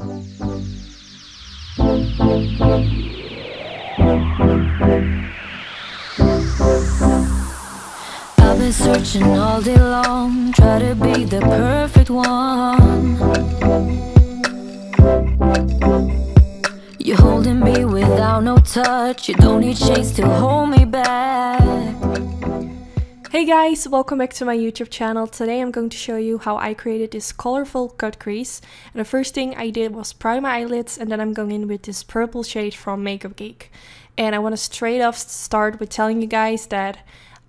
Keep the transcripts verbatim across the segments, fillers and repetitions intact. I've been searching all day long, try to be the perfect one. You're holding me without no touch, you don't need shades to hold me back. Hey guys, welcome back to my YouTube channel. Today I'm going to show you how I created this colorful cut crease. And the first thing I did was prime my eyelids, and then I'm going in with this purple shade from Makeup Geek. And I want to straight off start with telling you guys that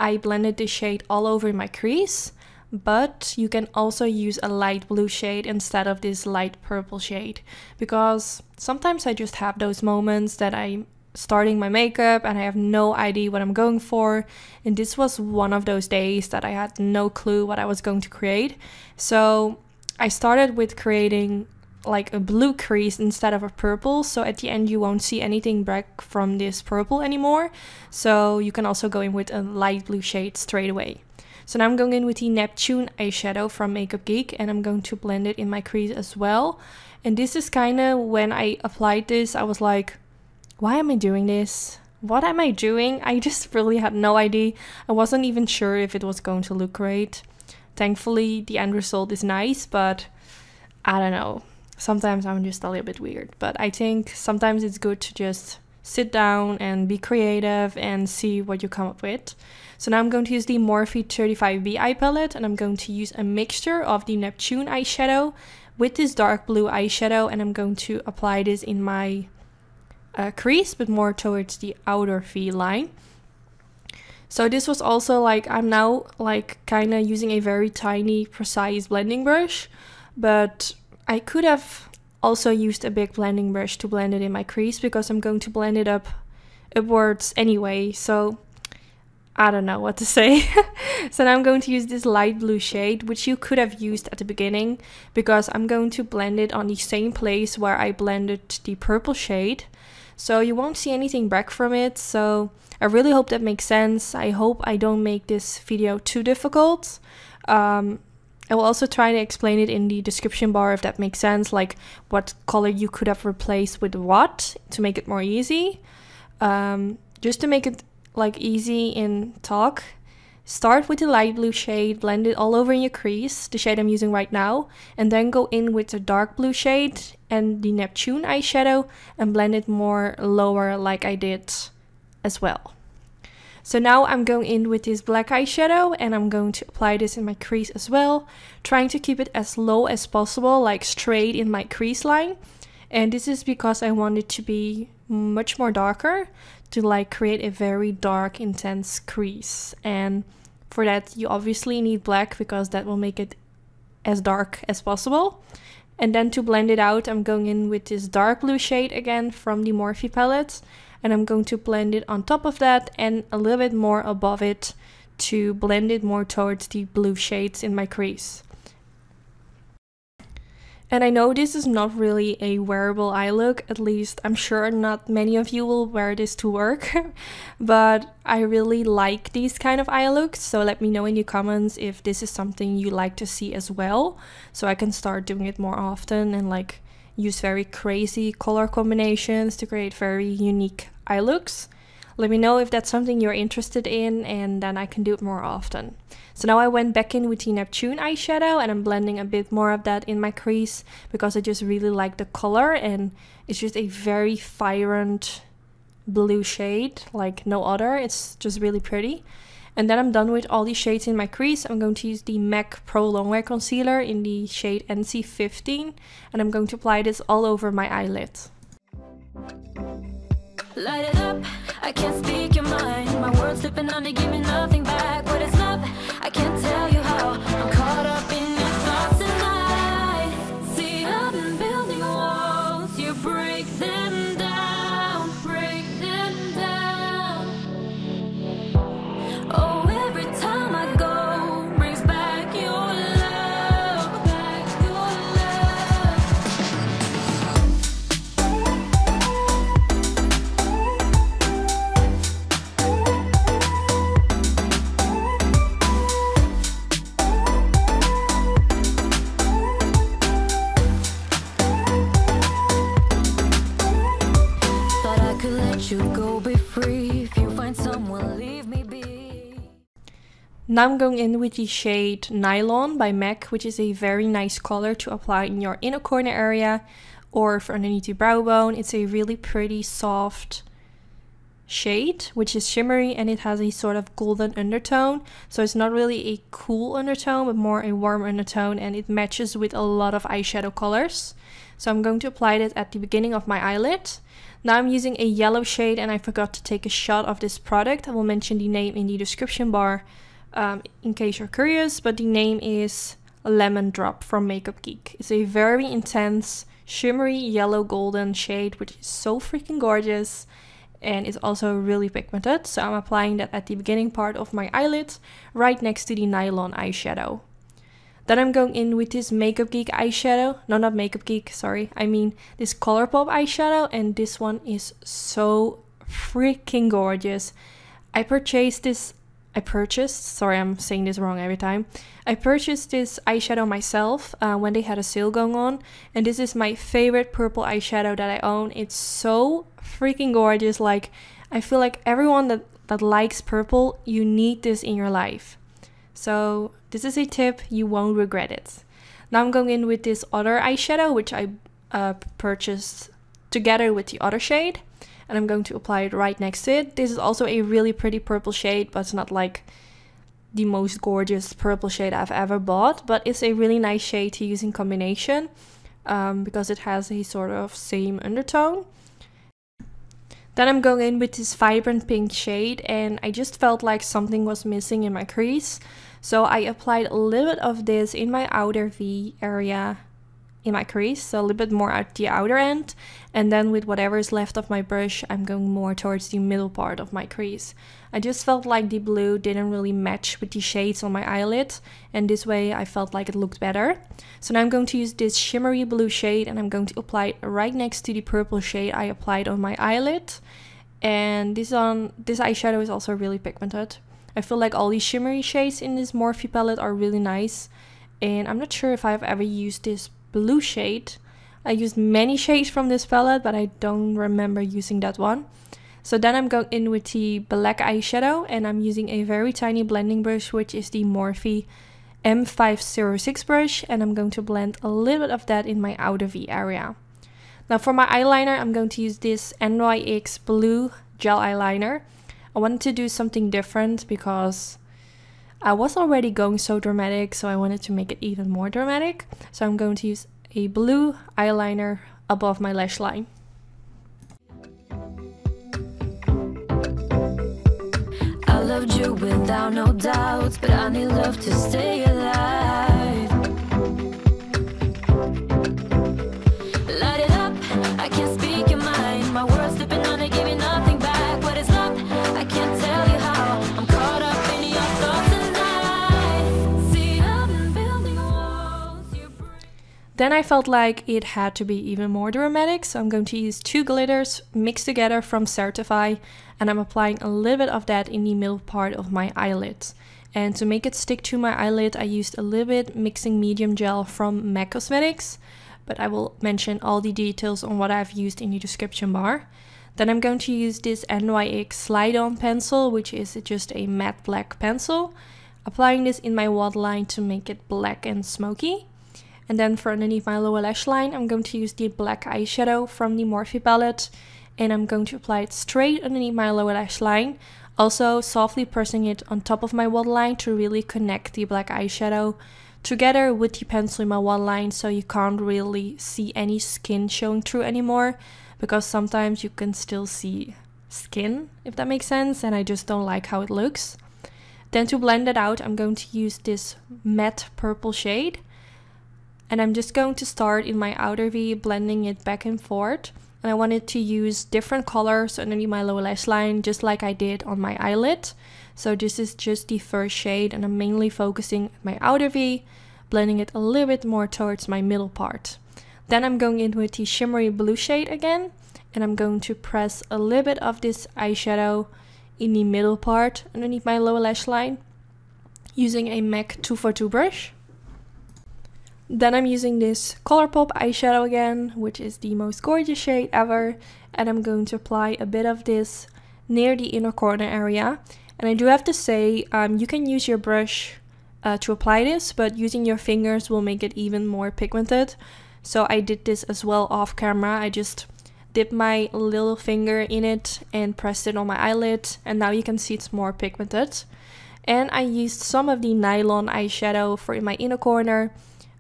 I blended this shade all over my crease, but you can also use a light blue shade instead of this light purple shade, because sometimes I just have those moments that I'm starting my makeup and I have no idea what I'm going for, and this was one of those days that I had no clue what I was going to create. So I started with creating like a blue crease instead of a purple, so at the end you won't see anything back from this purple anymore. So you can also go in with a light blue shade straight away. So now I'm going in with the Neptune eyeshadow from Makeup Geek, and I'm going to blend it in my crease as well. And this is kind of, when I applied this, I was like, why am I doing this? What am I doing? I just really had no idea. I wasn't even sure if it was going to look great. Thankfully, the end result is nice, but I don't know. Sometimes I'm just a little bit weird, but I think sometimes it's good to just sit down and be creative and see what you come up with. So now I'm going to use the Morphe thirty-five B eye palette, and I'm going to use a mixture of the Neptune eyeshadow with this dark blue eyeshadow, and I'm going to apply this in my Uh, crease, but more towards the outer V line. So this was also like, I'm now like kind of using a very tiny precise blending brush, but I could have also used a big blending brush to blend it in my crease, because I'm going to blend it up upwards anyway, so I don't know what to say. So now I'm going to use this light blue shade, which you could have used at the beginning, because I'm going to blend it on the same place where I blended the purple shade. So you won't see anything back from it. So I really hope that makes sense. I hope I don't make this video too difficult. Um, I will also try to explain it in the description bar if that makes sense, like what color you could have replaced with what to make it more easy. Um, just to make it like easy in talk, start with the light blue shade, blend it all over in your crease, the shade I'm using right now, and then go in with the dark blue shade and the Neptune eyeshadow and blend it more lower like I did as well. So now I'm going in with this black eyeshadow, and I'm going to apply this in my crease as well, trying to keep it as low as possible, like straight in my crease line. And this is because I want it to be much more darker, to like create a very dark, intense crease. And for that, you obviously need black, because that will make it as dark as possible. And then to blend it out, I'm going in with this dark blue shade again from the Morphe palette, and I'm going to blend it on top of that and a little bit more above it to blend it more towards the blue shades in my crease. And I know this is not really a wearable eye look, at least I'm sure not many of you will wear this to work, but I really like these kind of eye looks, so let me know in the comments if this is something you like to see as well, so I can start doing it more often and like use very crazy color combinations to create very unique eye looks. Let me know if that's something you're interested in, and then I can do it more often. So now I went back in with the Neptune eyeshadow, and I'm blending a bit more of that in my crease, because I just really like the color, and it's just a very vibrant blue shade, like no other. It's just really pretty. And then I'm done with all these shades in my crease. I'm going to use the M A C Pro Longwear Concealer in the shade N C fifteen, and I'm going to apply this all over my eyelid. Light it up, I can't speak your mind. My words slipping under, give me nothing back. What is love? I can't tell you how. I'm caught up in your thoughts and lies. See, I've been building walls. You break them down, break them down. Oh, every time I go, brings back your love, back your love. Now I'm going in with the shade Nylon by M A C, which is a very nice color to apply in your inner corner area or for underneath your brow bone. It's a really pretty soft shade, which is shimmery, and it has a sort of golden undertone. So it's not really a cool undertone, but more a warm undertone, and it matches with a lot of eyeshadow colors. So I'm going to apply that at the beginning of my eyelid. Now I'm using a yellow shade, and I forgot to take a shot of this product. I will mention the name in the description bar. Um, in case you're curious, but the name is Lemon Drop from Makeup Geek. It's a very intense shimmery yellow golden shade, which is so freaking gorgeous, and it's also really pigmented. So I'm applying that at the beginning part of my eyelid, right next to the Nylon eyeshadow. Then I'm going in with this Makeup Geek eyeshadow, no, not Makeup Geek, sorry, I mean this ColourPop eyeshadow, and this one is so freaking gorgeous. I purchased this I purchased, sorry I'm saying this wrong every time, I purchased this eyeshadow myself uh, when they had a sale going on, and this is my favorite purple eyeshadow that I own. It's so freaking gorgeous. Like, I feel like everyone that, that likes purple, you need this in your life. So this is a tip, you won't regret it. Now I'm going in with this other eyeshadow, which I uh, purchased together with the other shade. And I'm going to apply it right next to it. This is also a really pretty purple shade, but it's not like the most gorgeous purple shade I've ever bought, but it's a really nice shade to use in combination um, because it has a sort of same undertone. Then I'm going in with this vibrant pink shade, and I just felt like something was missing in my crease, so I applied a little bit of this in my outer V area in my crease, so a little bit more at the outer end, and then with whatever is left of my brush I'm going more towards the middle part of my crease. I just felt like the blue didn't really match with the shades on my eyelid, and this way I felt like it looked better. So now I'm going to use this shimmery blue shade, and I'm going to apply it right next to the purple shade I applied on my eyelid, and this on this eyeshadow is also really pigmented. I feel like all these shimmery shades in this Morphe palette are really nice, and I'm not sure if I've ever used this blue shade. I used many shades from this palette, but I don't remember using that one. So then I'm going in with the black eyeshadow, and I'm using a very tiny blending brush, which is the Morphe M five oh six brush, and I'm going to blend a little bit of that in my outer V area. Now for my eyeliner, I'm going to use this N Y X blue gel eyeliner. I wanted to do something different because I was already going so dramatic, so I wanted to make it even more dramatic. So I'm going to use a blue eyeliner above my lash line. I loved you without no doubts, but I need love to stay alive. Light it up, I can't speak your mind. My words slipping on, they give me nothing back. What is up? I can't tell you how. I'm caught up. Then I felt like it had to be even more dramatic, so I'm going to use two glitters mixed together from Certify, and I'm applying a little bit of that in the middle part of my eyelid. And to make it stick to my eyelid, I used a little bit mixing medium gel from MAC Cosmetics, but I will mention all the details on what I've used in the description bar. Then I'm going to use this N Y X Slide-On pencil, which is just a matte black pencil, applying this in my waterline to make it black and smoky. And then for underneath my lower lash line, I'm going to use the black eyeshadow from the Morphe palette, and I'm going to apply it straight underneath my lower lash line, also softly pressing it on top of my waterline to really connect the black eyeshadow together with the pencil in my waterline, so you can't really see any skin showing through anymore, because sometimes you can still see skin, if that makes sense, and I just don't like how it looks. Then to blend it out, I'm going to use this matte purple shade, and I'm just going to start in my outer V, blending it back and forth. And I wanted to use different colors underneath my lower lash line, just like I did on my eyelid. So this is just the first shade, and I'm mainly focusing at my outer V, blending it a little bit more towards my middle part. Then I'm going in with the shimmery blue shade again, and I'm going to press a little bit of this eyeshadow in the middle part underneath my lower lash line, using a MAC two forty-two brush. Then I'm using this ColourPop eyeshadow again, which is the most gorgeous shade ever, and I'm going to apply a bit of this near the inner corner area, And I do have to say, um, you can use your brush uh, to apply this, but using your fingers will make it even more pigmented. So I did this as well off camera. I just dipped my little finger in it and pressed it on my eyelid, and now you can see it's more pigmented. And I used some of the Nylon eyeshadow for in my inner corner.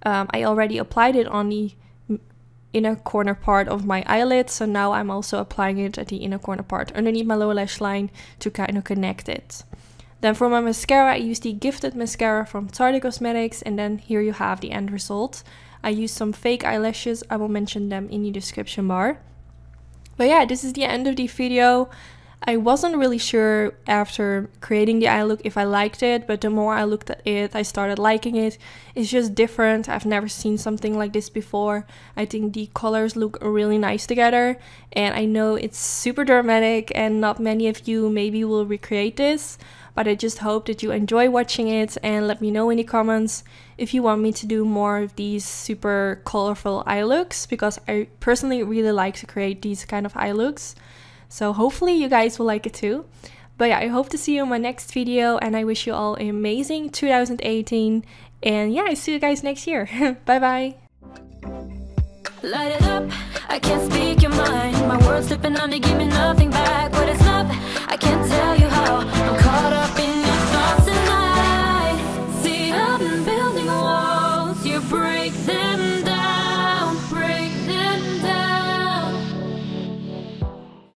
Um, I already applied it on the inner corner part of my eyelid, so now I'm also applying it at the inner corner part underneath my lower lash line to kind of connect it. Then for my mascara, I used the Gifted Mascara from Tarte Cosmetics, and then here you have the end result. I used some fake eyelashes. I will mention them in the description bar. But yeah, this is the end of the video. I wasn't really sure after creating the eye look if I liked it, but the more I looked at it, I started liking it. It's just different. I've never seen something like this before. I think the colors look really nice together, and I know it's super dramatic and not many of you maybe will recreate this, but I just hope that you enjoy watching it, and let me know in the comments if you want me to do more of these super colorful eye looks, because I personally really like to create these kind of eye looks. So hopefully you guys will like it too. But yeah, I hope to see you in my next video, and I wish you all an amazing two thousand eighteen. And yeah, I see you guys next year. Bye bye. Light it up, I can't speak your mind. My world's slipping under, give me nothing back. But it's love, I can't tell you.